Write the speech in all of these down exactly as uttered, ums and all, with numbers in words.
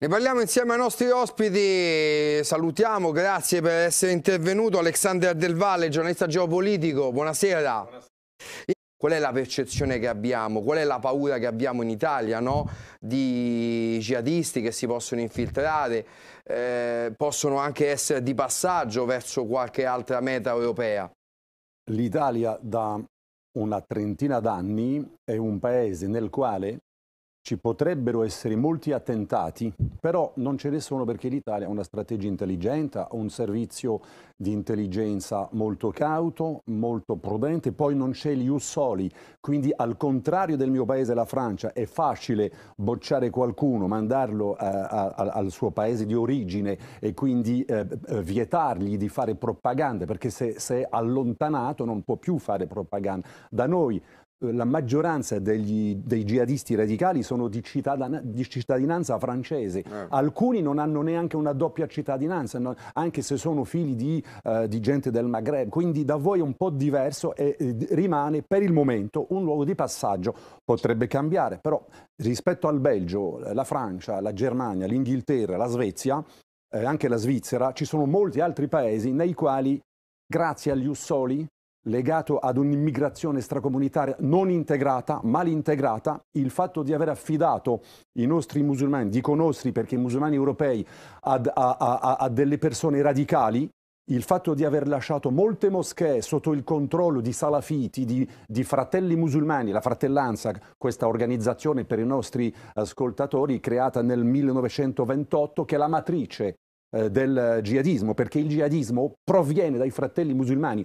Ne parliamo insieme ai nostri ospiti, salutiamo, grazie per essere intervenuto Alexander Del Valle, giornalista geopolitico, buonasera. Buonasera. Qual è la percezione che abbiamo, qual è la paura che abbiamo in Italia, no? Di jihadisti che si possono infiltrare, eh, possono anche essere di passaggio verso qualche altra meta europea? L'Italia da una trentina d'anni è un paese nel quale ci potrebbero essere molti attentati, però non ce ne sono perché l'Italia ha una strategia intelligente, ha un servizio di intelligenza molto cauto, molto prudente, poi non c'è il Jus Soli, quindi al contrario del mio paese, la Francia, è facile bocciare qualcuno, mandarlo eh, a, a, al suo paese di origine e quindi eh, vietargli di fare propaganda, perché se, se è allontanato non può più fare propaganda. Da noi la maggioranza degli, dei jihadisti radicali sono di, cittadana, di cittadinanza francese, eh. Alcuni non hanno neanche una doppia cittadinanza, no, anche se sono figli di, eh, di gente del Maghreb, quindi da voi è un po' diverso e eh, rimane per il momento un luogo di passaggio, potrebbe cambiare, però rispetto al Belgio, la Francia, la Germania, l'Inghilterra, la Svezia, eh, anche la Svizzera, ci sono molti altri paesi nei quali grazie agli Jus Soli, legato ad un'immigrazione stracomunitaria non integrata, mal integrata, il fatto di aver affidato i nostri musulmani, dico nostri perché i musulmani europei, ad, a, a, a delle persone radicali, il fatto di aver lasciato molte moschee sotto il controllo di salafiti, di, di fratelli musulmani, la fratellanza, questa organizzazione per i nostri ascoltatori creata nel millenovecentoventotto, che è la matrice eh, del jihadismo, perché il jihadismo proviene dai fratelli musulmani.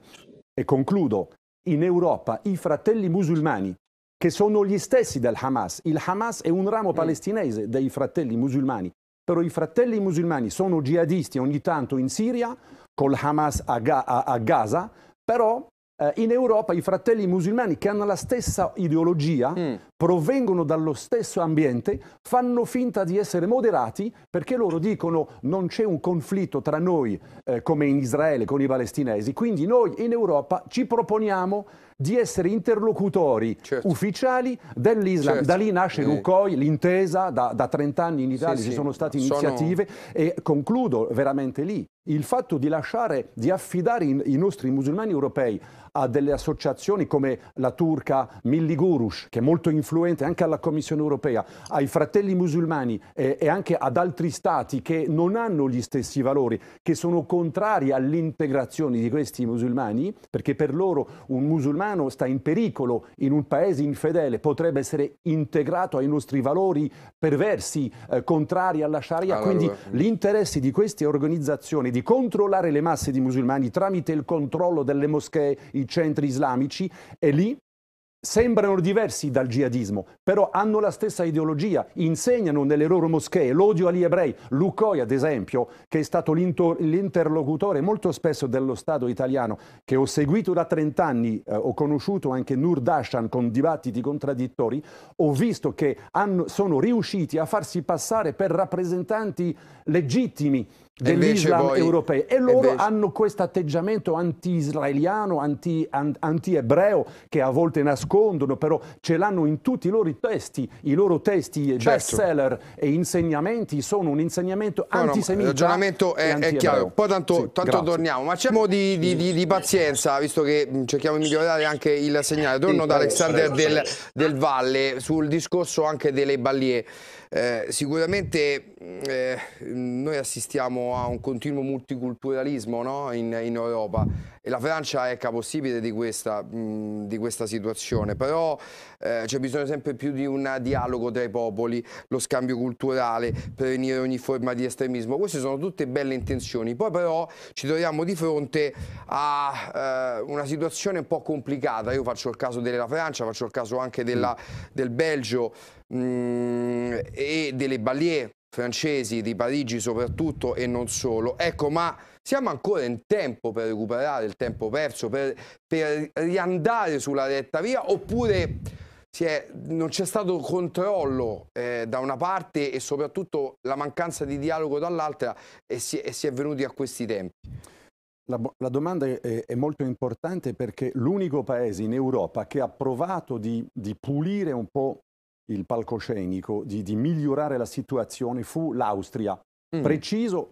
E concludo, in Europa i fratelli musulmani, che sono gli stessi del Hamas, il Hamas è un ramo palestinese dei fratelli musulmani, però i fratelli musulmani sono jihadisti ogni tanto in Siria, col Hamas a, Ga a, a Gaza, però eh, in Europa i fratelli musulmani che hanno la stessa ideologia, mm. provengono dallo stesso ambiente, fanno finta di essere moderati perché loro dicono non c'è un conflitto tra noi eh, come in Israele con i palestinesi, quindi noi in Europa ci proponiamo di essere interlocutori, certo, ufficiali dell'Islam, certo. Da lì nasce eh. l'U C O I, l'intesa, da, da trent'anni in Italia sì, ci sì. sono state iniziative sono... e concludo veramente lì, il fatto di lasciare, di affidare in, i nostri musulmani europei a delle associazioni come la turca Millî Görüş, che è molto influente anche alla Commissione europea, ai fratelli musulmani eh, e anche ad altri stati che non hanno gli stessi valori, che sono contrari all'integrazione di questi musulmani, perché per loro un musulmano sta in pericolo in un paese infedele, potrebbe essere integrato ai nostri valori perversi, eh, contrari alla Sharia, allora, quindi l'interesse di queste organizzazioni di controllare le masse di musulmani tramite il controllo delle moschee, i centri islamici, è lì. Sembrano diversi dal jihadismo, però hanno la stessa ideologia, insegnano nelle loro moschee l'odio agli ebrei. L'U C O I, ad esempio, che è stato l'interlocutore molto spesso dello Stato italiano, che ho seguito da trent'anni, eh, ho conosciuto anche Nur Dashan con dibattiti contraddittori, ho visto che hanno, sono riusciti a farsi passare per rappresentanti legittimi dell'Islam europeo e loro invece... hanno questo atteggiamento anti-israeliano, anti-ebreo che a volte nascondono, però ce l'hanno in tutti i loro testi, i loro testi, certo, bestseller e insegnamenti sono un insegnamento no, antisemita. No, il ragionamento è, è chiaro, poi tanto, sì, tanto torniamo, ma cerchiamo di, di, di, di pazienza, visto che cerchiamo di migliorare anche il segnale. Torno sì, da Alexander del, del Valle sul discorso anche delle Banlieues. Eh, sicuramente eh, noi assistiamo a un continuo multiculturalismo, no? in, in Europa e la Francia è capostipite di questa, mh, di questa situazione, però eh, c'è bisogno sempre più di un dialogo tra i popoli, lo scambio culturale, prevenire ogni forma di estremismo. Queste sono tutte belle intenzioni, poi però ci troviamo di fronte a eh, una situazione un po' complicata. Io faccio il caso della Francia, faccio il caso anche della, del Belgio, Mm, e delle banlieue francesi, di Parigi soprattutto e non solo. Ecco, ma siamo ancora in tempo per recuperare il tempo perso, per, per riandare sulla retta via, oppure si è, non c'è stato controllo eh, da una parte e soprattutto la mancanza di dialogo dall'altra e si, e si è venuti a questi tempi? La, la domanda è, è molto importante perché l'unico paese in Europa che ha provato di, di pulire un po' il palcoscenico di, di migliorare la situazione fu l'Austria. Mm. Preciso,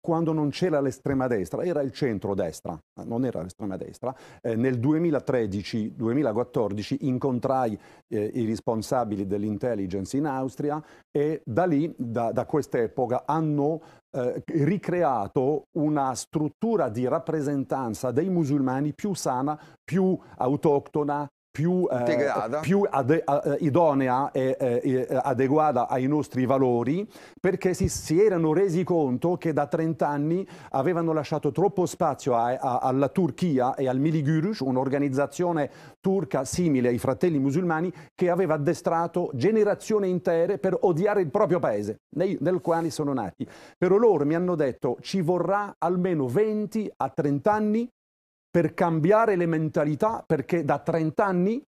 quando non c'era l'estrema destra, era il centrodestra, non era l'estrema destra. Eh, nel duemilatredici duemilaquattordici incontrai eh, i responsabili dell'intelligence in Austria e da lì, da, da quest'epoca, hanno eh, ricreato una struttura di rappresentanza dei musulmani più sana, più autoctona, più, eh, più ade- a- idonea e, e adeguata ai nostri valori, perché si, si erano resi conto che da trent'anni avevano lasciato troppo spazio a, a, alla Turchia e al Millî Görüş, un'organizzazione turca simile ai Fratelli Musulmani, che aveva addestrato generazioni intere per odiare il proprio paese nei, nel quale sono nati. Però loro mi hanno detto: ci vorrà almeno venti a trent'anni per cambiare le mentalità, perché da trent'anni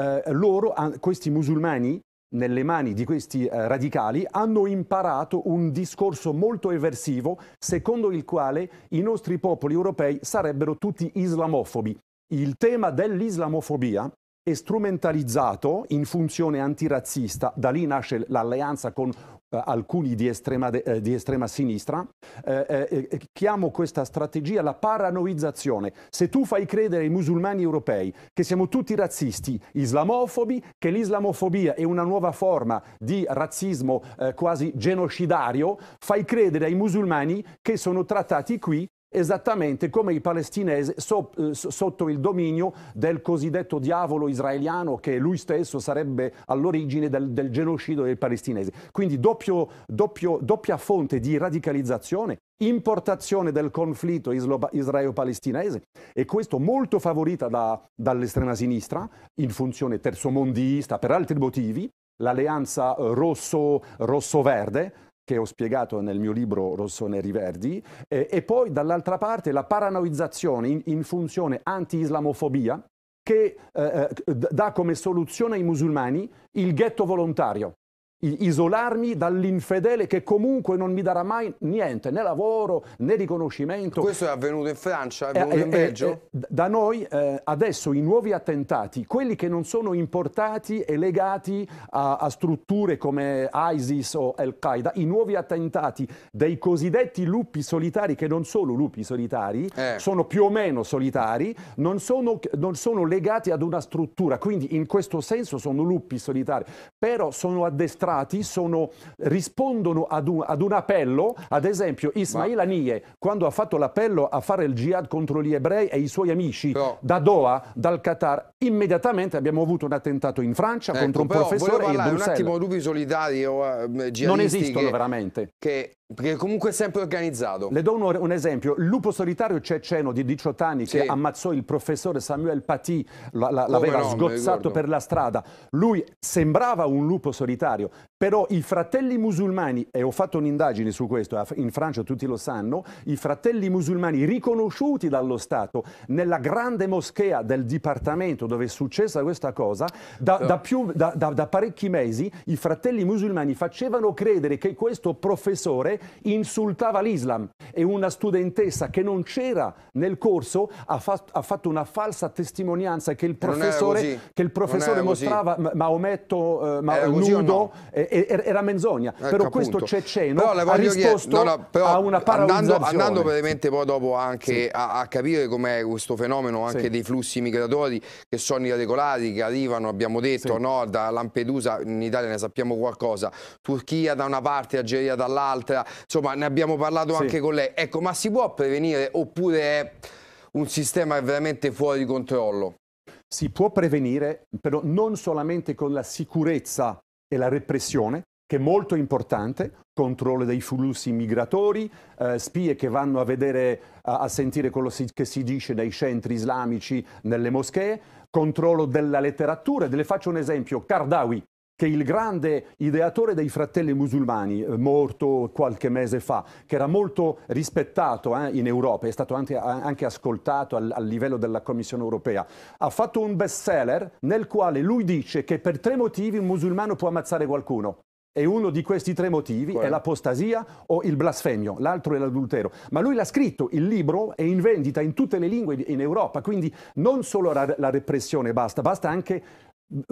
eh, loro, questi musulmani, nelle mani di questi eh, radicali, hanno imparato un discorso molto eversivo, secondo il quale i nostri popoli europei sarebbero tutti islamofobi. Il tema dell'islamofobia è strumentalizzato in funzione antirazzista, da lì nasce l'alleanza con Uh, alcuni di estrema, de, uh, di estrema sinistra, uh, uh, uh, chiamo questa strategia la paranoizzazione. Se tu fai credere ai musulmani europei che siamo tutti razzisti, islamofobi, che l'islamofobia è una nuova forma di razzismo uh, quasi genocidario, fai credere ai musulmani che sono trattati qui esattamente come i palestinesi so, eh, sotto il dominio del cosiddetto diavolo israeliano, che lui stesso sarebbe all'origine del, del genocidio dei palestinesi. Quindi doppio, doppio, doppia fonte di radicalizzazione, importazione del conflitto israelo-palestinese, e questo molto favorita da, dall'estrema sinistra in funzione terzomondista per altri motivi, l'alleanza rosso, rosso-verde, che ho spiegato nel mio libro Rosso Neri Verdi, eh, e poi dall'altra parte la paranoizzazione in, in funzione anti-islamofobia, che eh, dà come soluzione ai musulmani il ghetto volontario, I, isolarmi dall'infedele che comunque non mi darà mai niente, né lavoro né riconoscimento. Questo è avvenuto in Francia, è avvenuto eh, in Belgio. Eh, eh, da noi eh, adesso i nuovi attentati, quelli che non sono importati e legati a, a strutture come ISIS o Al-Qaeda, i nuovi attentati dei cosiddetti lupi solitari, che non sono lupi solitari, eh. sono più o meno solitari, non sono, non sono legati ad una struttura, quindi in questo senso sono lupi solitari, però sono addestrati. Sono, rispondono ad un, ad un appello. Ad esempio Ismail Anie, quando ha fatto l'appello a fare il jihad contro gli ebrei e i suoi amici, però, da Doha, dal Qatar, immediatamente abbiamo avuto un attentato in Francia, ecco, contro un professore in Bruxelles. Un attimo, lupi solitari o uh, jihadisti non esistono che, veramente che, perché comunque è sempre organizzato. Le do un, un esempio: il lupo solitario ceceno di diciotto anni, sì, che ammazzò il professore Samuel Paty, la, la, l'aveva no, sgozzato per la strada. Lui sembrava un lupo solitario, però i Fratelli Musulmani, e ho fatto un'indagine su questo, in Francia tutti lo sanno, i Fratelli Musulmani riconosciuti dallo Stato nella grande moschea del dipartamento dove è successa questa cosa, da, da, più, da, da, da parecchi mesi i Fratelli Musulmani facevano credere che questo professore insultava l'Islam, e una studentessa che non c'era nel corso ha, fa- ha fatto una falsa testimonianza che il professore, che il professore mostrava ma- Maometto eh, ma- nudo. Era menzogna, ecco, però questo ceceno ha risposto no, no, però a una paralizzazione. Andando, andando veramente poi dopo anche sì. a, a capire com'è questo fenomeno anche sì. dei flussi migratori che sono irregolari, che arrivano, abbiamo detto, sì. no, da Lampedusa, in Italia ne sappiamo qualcosa, Turchia da una parte, Algeria dall'altra, insomma ne abbiamo parlato sì. anche con lei. Ecco, ma si può prevenire oppure è un sistema veramente fuori controllo? Si può prevenire, però non solamente con la sicurezza e la repressione, che è molto importante, controllo dei flussi migratori, eh, spie che vanno a vedere, a, a sentire quello si, che si dice nei centri islamici, nelle moschee, controllo della letteratura. Le faccio un esempio: Qaradawi, che è il grande ideatore dei Fratelli Musulmani, morto qualche mese fa, che era molto rispettato eh, in Europa, è stato anche, anche ascoltato al, al livello della Commissione europea, ha fatto un bestseller nel quale lui dice che per tre motivi un musulmano può ammazzare qualcuno. E uno di questi tre motivi Quello. è l'apostasia o il blasfemio, l'altro è l'adultero. Ma lui l'ha scritto, il libro è in vendita in tutte le lingue in Europa, quindi non solo la, la repressione basta, basta anche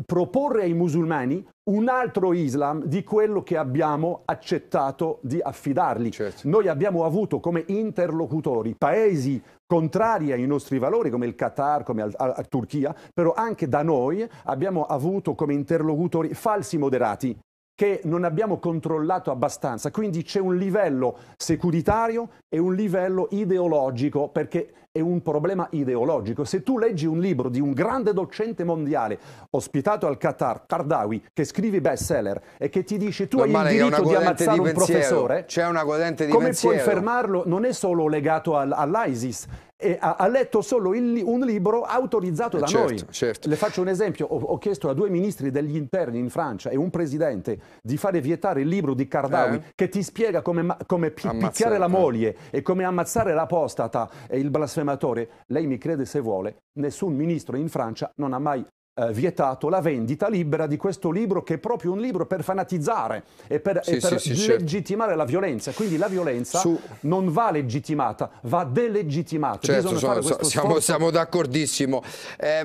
proporre ai musulmani un altro Islam di quello che abbiamo accettato di affidargli. Certo. Noi abbiamo avuto come interlocutori paesi contrari ai nostri valori, come il Qatar, come la Turchia, però anche da noi abbiamo avuto come interlocutori falsi moderati che non abbiamo controllato abbastanza. Quindi c'è un livello securitario e un livello ideologico, perché è un problema ideologico. Se tu leggi un libro di un grande docente mondiale ospitato al Qatar, Qaradawi, che scrive bestseller e che ti dice tu Normale, hai il diritto di ammazzare di un professore, c'è una corrente di come pensiero. Puoi fermarlo? Non è solo legato al, all'ISIS. E ha, ha letto solo il, un libro autorizzato eh da certo, noi. Certo. Le faccio un esempio, ho, ho chiesto a due ministri degli interni in Francia e un presidente di fare vietare il libro di Qaradawi eh. che ti spiega come, come pi ammazzare, picchiare la moglie eh. e come ammazzare l'apostata e il blasfematore. Lei mi crede se vuole, nessun ministro in Francia non ha mai eh, vietato la vendita libera di questo libro, che è proprio un libro per fanatizzare e per, sì, e per sì, sì, legittimare certo. la violenza. Quindi la violenza Su... non va legittimata, va delegittimata. Certo, sono, siamo, siamo d'accordissimo. Eh, ma...